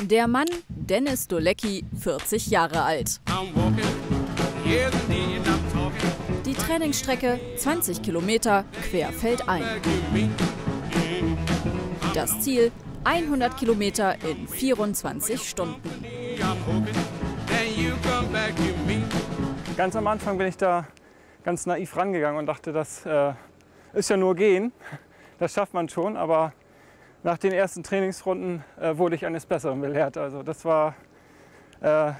Der Mann, Dennis Dolecki, 40 Jahre alt. Die Trainingsstrecke 20 Kilometer quer feldein. Das Ziel 100 Kilometer in 24 Stunden. Ganz am Anfang bin ich da ganz naiv rangegangen und dachte, das ist ja nur gehen, das schafft man schon, aber nach den ersten Trainingsrunden wurde ich eines Besseren belehrt. Also das war, da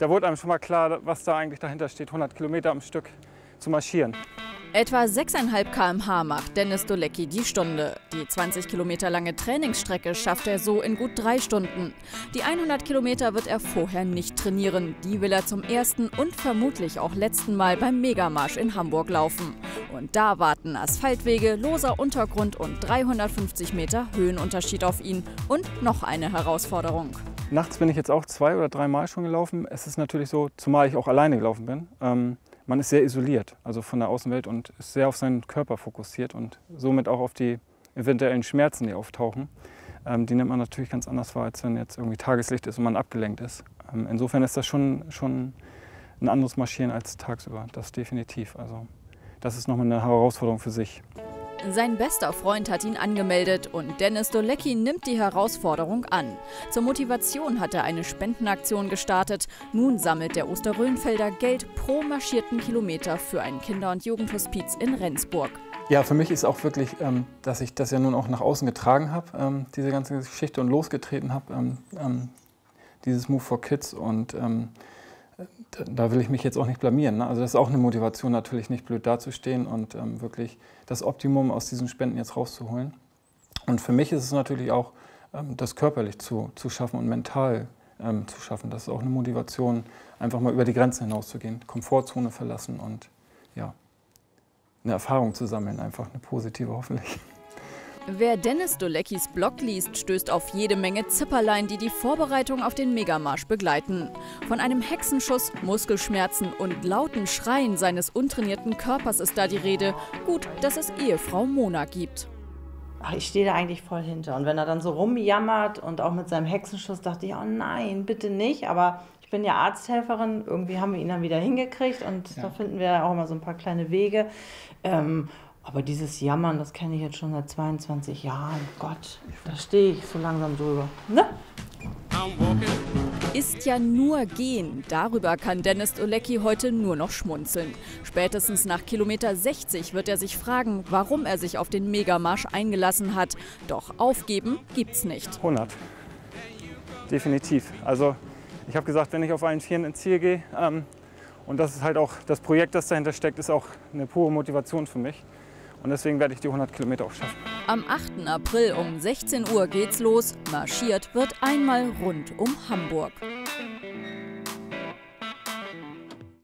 wurde einem schon mal klar, was da eigentlich dahinter steht, 100 Kilometer am Stück zu marschieren. Etwa 6,5 km/h macht Dennis Dolecki die Stunde. Die 20 Kilometer lange Trainingsstrecke schafft er so in gut 3 Stunden. Die 100 Kilometer wird er vorher nicht trainieren. Die will er zum ersten und vermutlich auch letzten Mal beim Megamarsch in Hamburg laufen. Und da warten Asphaltwege, loser Untergrund und 350 Meter Höhenunterschied auf ihn und noch eine Herausforderung. Nachts bin ich jetzt auch 2 oder 3 Mal schon gelaufen. Es ist natürlich so, zumal ich auch alleine gelaufen bin. Man ist sehr isoliert, also von der Außenwelt, und ist sehr auf seinen Körper fokussiert und somit auch auf die eventuellen Schmerzen, die auftauchen. Die nimmt man natürlich ganz anders wahr, als wenn jetzt irgendwie Tageslicht ist und man abgelenkt ist. Insofern ist das schon ein anderes Marschieren als tagsüber, das definitiv. Also das ist nochmal eine Herausforderung für sich. Sein bester Freund hat ihn angemeldet und Dennis Dolecki nimmt die Herausforderung an. Zur Motivation hat er eine Spendenaktion gestartet. Nun sammelt der Osterrönfelder Geld pro marschierten Kilometer für ein Kinder- und Jugendhospiz in Rendsburg. Ja, für mich ist auch wirklich, dass ich das ja nun auch nach außen getragen habe, diese ganze Geschichte, und losgetreten habe, dieses Move for Kids, und da will ich mich jetzt auch nicht blamieren, ne? Also das ist auch eine Motivation, natürlich nicht blöd dazustehen und wirklich das Optimum aus diesen Spenden jetzt rauszuholen. Und für mich ist es natürlich auch, das körperlich zu schaffen und mental zu schaffen. Das ist auch eine Motivation, einfach mal über die Grenzen hinauszugehen, Komfortzone verlassen und ja, eine Erfahrung zu sammeln, einfach eine positive hoffentlich. Wer Dennis Doleckis Blog liest, stößt auf jede Menge Zipperlein, die die Vorbereitung auf den Megamarsch begleiten. Von einem Hexenschuss, Muskelschmerzen und lauten Schreien seines untrainierten Körpers ist da die Rede. Gut, dass es Ehefrau Mona gibt. Ach, ich stehe da eigentlich voll hinter. Und wenn er dann so rumjammert und auch mit seinem Hexenschuss, dachte ich, oh nein, bitte nicht. Aber ich bin ja Arzthelferin, irgendwie haben wir ihn dann wieder hingekriegt und ja, da finden wir auch immer so ein paar kleine Wege. Aber dieses Jammern, das kenne ich jetzt schon seit 22 Jahren. Gott, da stehe ich so langsam drüber. Ne? Ist ja nur gehen. Darüber kann Dennis Dolecki heute nur noch schmunzeln. Spätestens nach Kilometer 60 wird er sich fragen, warum er sich auf den Megamarsch eingelassen hat. Doch aufgeben gibt's nicht. 100. Definitiv. Also ich habe gesagt, wenn ich auf allen Vieren ins Ziel gehe, und das ist halt auch das Projekt, das dahinter steckt, ist auch eine pure Motivation für mich. Und deswegen werde ich die 100 Kilometer auch schaffen. Am 8. April um 16 Uhr geht's los. Marschiert wird einmal rund um Hamburg.